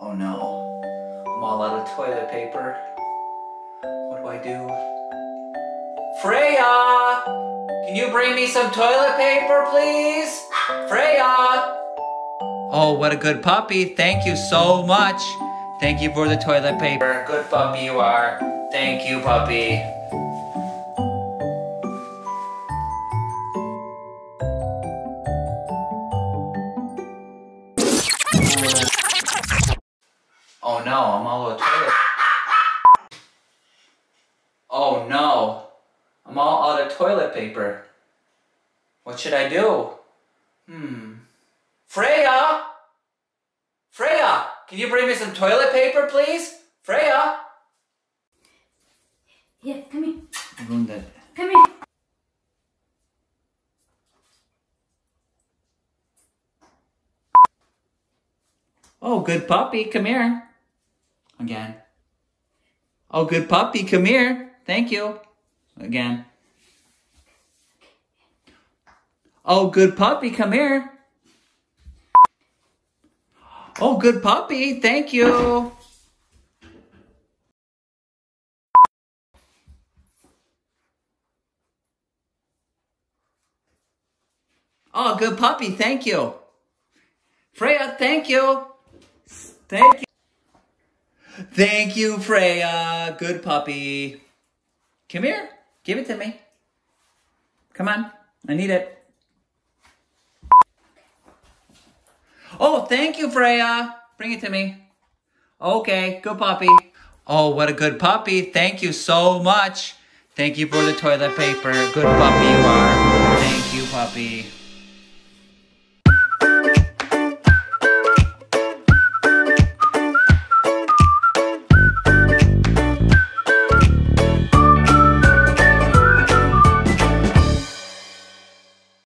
Oh no, I'm all out of toilet paper. What do I do? Freya! Can you bring me some toilet paper, please? Freya! Oh, what a good puppy. Thank you so much. Thank you for the toilet paper. Good puppy you are. Thank you, puppy. Oh no, I'm all out of toilet. Oh no, I'm all out of toilet paper. What should I do? Freya! Freya! Can you bring me some toilet paper, please? Freya! Yeah, come here. I ruined that. Come here. Oh, good puppy, come here. Again. Oh, good puppy, come here. Thank you. Again. Oh, good puppy, come here. Oh, good puppy, thank you. Oh, good puppy, thank you. Freya, thank you. Thank you. Thank you, Freya. Good puppy. Come here. Give it to me. Come on. I need it. Oh, thank you, Freya. Bring it to me. Okay, good puppy. Oh, what a good puppy. Thank you so much. Thank you for the toilet paper. Good puppy you are. Thank you, puppy.